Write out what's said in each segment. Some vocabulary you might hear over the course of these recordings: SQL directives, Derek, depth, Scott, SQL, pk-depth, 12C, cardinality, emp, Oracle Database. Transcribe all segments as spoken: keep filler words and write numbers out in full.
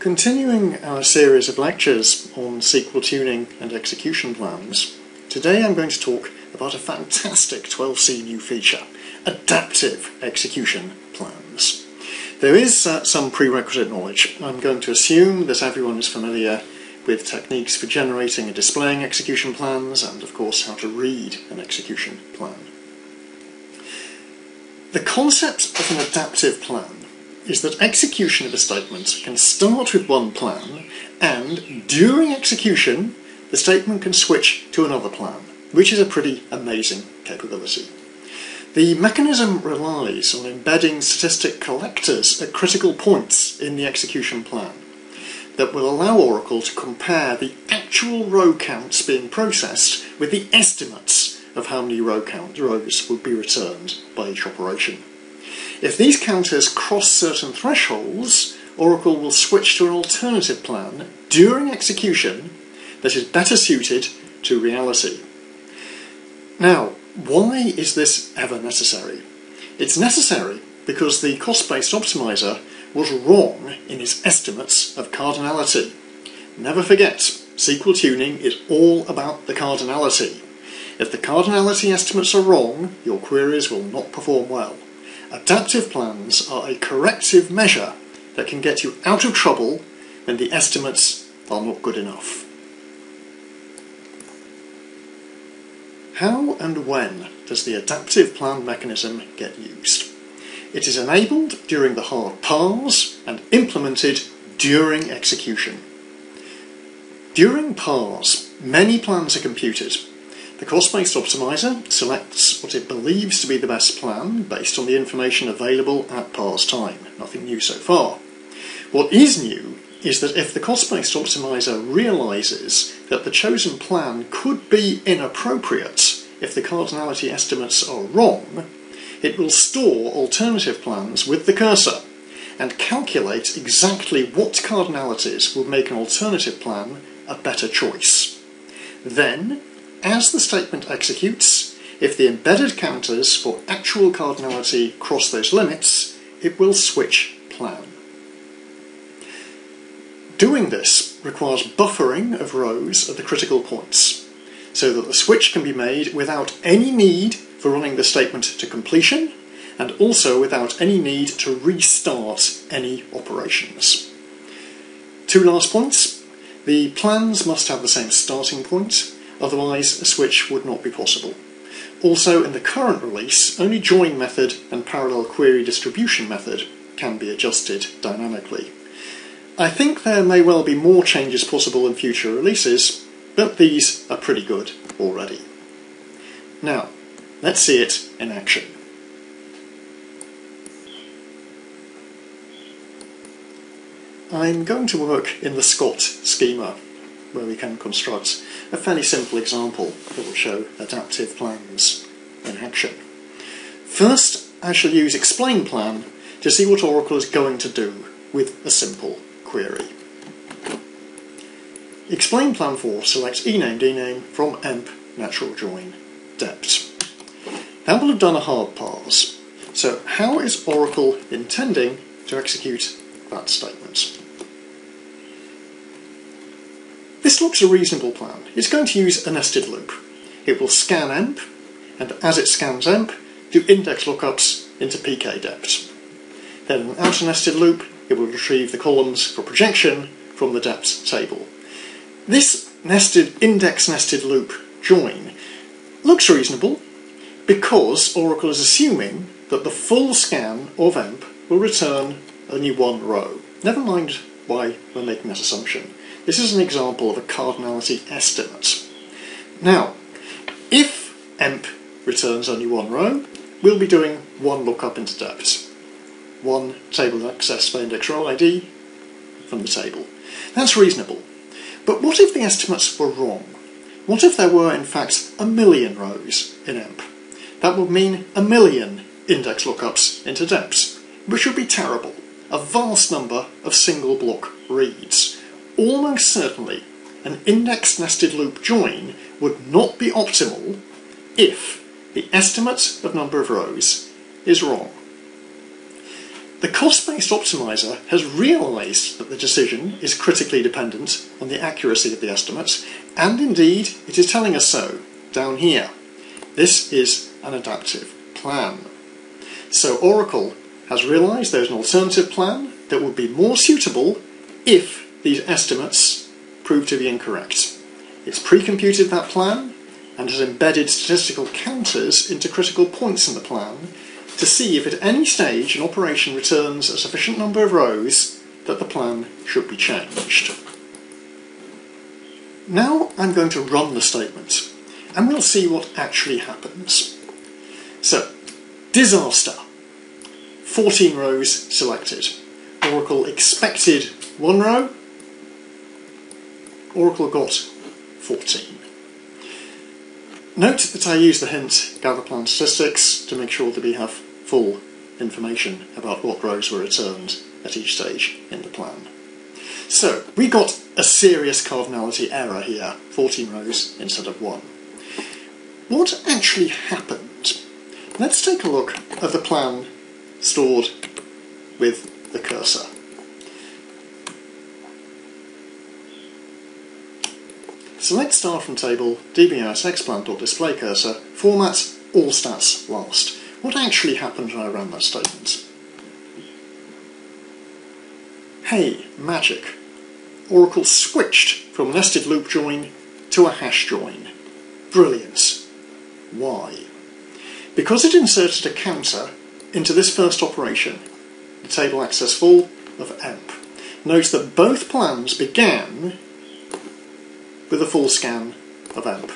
Continuing our series of lectures on S Q L tuning and execution plans, today I'm going to talk about a fantastic twelve C new feature, adaptive execution plans. There is uh, some prerequisite knowledge. I'm going to assume that everyone is familiar with techniques for generating and displaying execution plans, and of course how to read an execution plan. The concept of an adaptive plan is that execution of a statement can start with one plan, and during execution the statement can switch to another plan, which is a pretty amazing capability. The mechanism relies on embedding statistic collectors at critical points in the execution plan that will allow Oracle to compare the actual row counts being processed with the estimates of how many row count rows would be returned by each operation. If these counters cross certain thresholds, Oracle will switch to an alternative plan during execution that is better suited to reality. Now, why is this ever necessary? It's necessary because the cost-based optimizer was wrong in his estimates of cardinality. Never forget, S Q L tuning is all about the cardinality. If the cardinality estimates are wrong, your queries will not perform well. Adaptive plans are a corrective measure that can get you out of trouble when the estimates are not good enough. How and when does the adaptive plan mechanism get used? It is enabled during the hard pars and implemented during execution. During pars, many plans are computed. The cost-based optimizer selects what it believes to be the best plan based on the information available at parse time. Nothing new so far. What is new is that if the cost-based optimizer realises that the chosen plan could be inappropriate if the cardinality estimates are wrong, it will store alternative plans with the cursor and calculate exactly what cardinalities will make an alternative plan a better choice. Then, as the statement executes, if the embedded counters for actual cardinality cross those limits, it will switch plan. Doing this requires buffering of rows at the critical points, so that the switch can be made without any need for running the statement to completion, and also without any need to restart any operations. Two last points. The plans must have the same starting point, otherwise a switch would not be possible. Also, in the current release, only join method and parallel query distribution method can be adjusted dynamically. I think there may well be more changes possible in future releases, but these are pretty good already. Now, let's see it in action. I'm going to work in the Scott schema, where we can construct a fairly simple example that will show adaptive plans in action. First, I shall use explain plan to see what Oracle is going to do with a simple query. Explain plan for select ename dname from emp natural join depth. That will have done a hard parse. So how is Oracle intending to execute that statement? This looks a reasonable plan. It's going to use a nested loop. It will scan emp, and as it scans emp, do index lookups into pk-depth. Then in an outer nested loop, it will retrieve the columns for projection from the depth table. This nested index nested loop join looks reasonable because Oracle is assuming that the full scan of emp will return only one row. Never mind why we're making that assumption. This is an example of a cardinality estimate. Now, if emp returns only one row, we'll be doing one lookup into depth. One table access by index row I D from the table. That's reasonable. But what if the estimates were wrong? What if there were, in fact, a million rows in emp? That would mean a million index lookups into depth, which would be terrible. A vast number of single block reads. Almost certainly, an index nested loop join would not be optimal if the estimate of number of rows is wrong. The cost-based optimizer has realized that the decision is critically dependent on the accuracy of the estimates, and indeed it is telling us so down here. This is an adaptive plan. So Oracle has realized there's an alternative plan that would be more suitable if these estimates prove to be incorrect. It's pre-computed that plan and has embedded statistical counters into critical points in the plan to see if at any stage an operation returns a sufficient number of rows that the plan should be changed. Now I'm going to run the statement and we'll see what actually happens. So, disaster! fourteen rows selected. Oracle expected one row, Oracle got fourteen. Note that I use the hint gather plan statistics to make sure that we have full information about what rows were returned at each stage in the plan. So we got a serious cardinality error here, fourteen rows instead of one. What actually happened? Let's take a look at the plan stored with the cursor. Select star from table, dbis xplan.display cursor, format all stats last. What actually happened when I ran that statement? Hey, magic! Oracle switched from nested loop join to a hash join. Brilliant! Why? Because it inserted a counter into this first operation, the table access full of emp. Note that both plans began with a full scan of emp,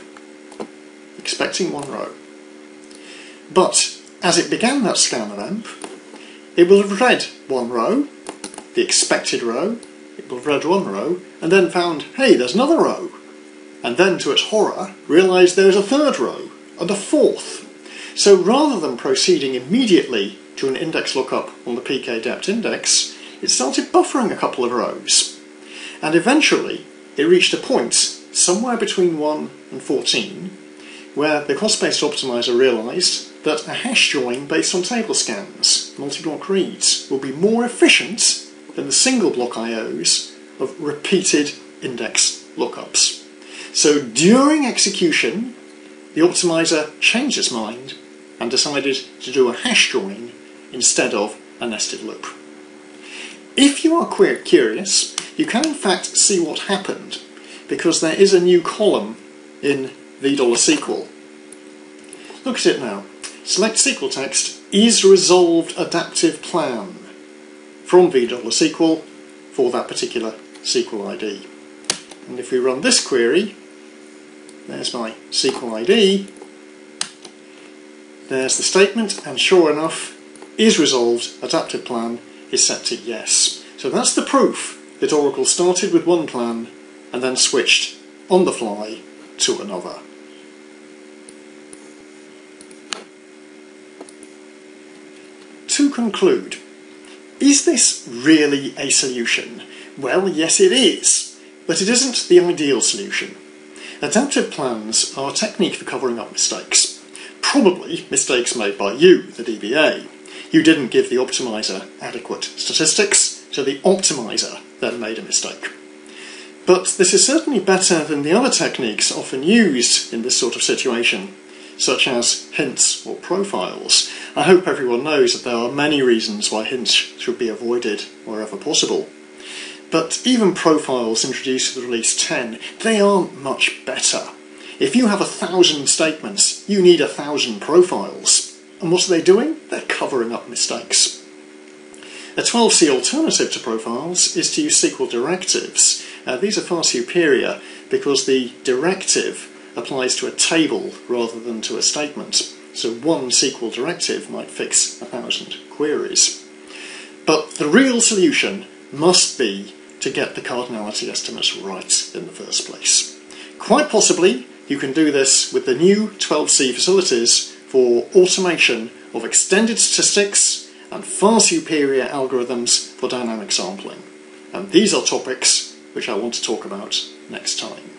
expecting one row. But as it began that scan of emp, it will have read one row, the expected row, it will have read one row, and then found, hey, there's another row. And then, to its horror, realised there's a third row, and a fourth. So rather than proceeding immediately to an index lookup on the pk-depth index, it started buffering a couple of rows. And eventually, it reached a point somewhere between one and fourteen where the cost-based optimizer realised that a hash join based on table scans, multi-block reads, will be more efficient than the single block I Os of repeated index lookups. So during execution, the optimizer changed its mind and decided to do a hash join instead of a nested loop. If you are curious, you can in fact see what happened, because there is a new column in V$S Q L. Look at it now. Select S Q L text, is resolved adaptive plan, from V$S Q L for that particular S Q L I D. And if we run this query, there's my S Q L I D, there's the statement, and sure enough, is resolved adaptive plan is set to yes. So that's the proof that Oracle started with one plan and then switched on the fly to another. To conclude, is this really a solution? Well, yes it is, but it isn't the ideal solution. Adaptive plans are a technique for covering up mistakes. Probably mistakes made by you, the D B A. You didn't give the optimizer adequate statistics, so the optimizer then made a mistake. But this is certainly better than the other techniques often used in this sort of situation, such as hints or profiles. I hope everyone knows that there are many reasons why hints should be avoided wherever possible. But even profiles introduced with release ten, they aren't much better. If you have a thousand statements, you need a thousand profiles. And what are they doing? They're covering up mistakes. A twelve C alternative to profiles is to use S Q L directives. Uh, these are far superior because the directive applies to a table rather than to a statement. So one S Q L directive might fix a thousand queries. But the real solution must be to get the cardinality estimates right in the first place. Quite possibly you can do this with the new twelve C facilities for automation of extended statistics and far superior algorithms for dynamic sampling. And these are topics which I want to talk about next time.